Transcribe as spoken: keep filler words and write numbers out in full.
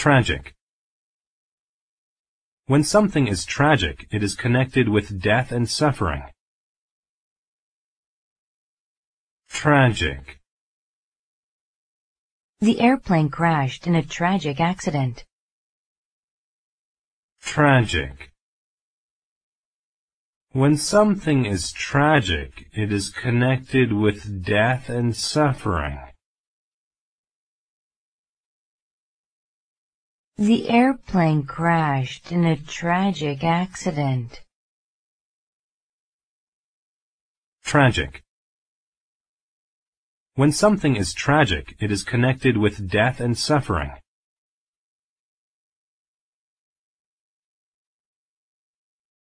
Tragic. When something is tragic, it is connected with death and suffering. Tragic. The airplane crashed in a tragic accident. Tragic. When something is tragic, it is connected with death and suffering. The airplane crashed in a tragic accident. Tragic. When something is tragic, it is connected with death and suffering.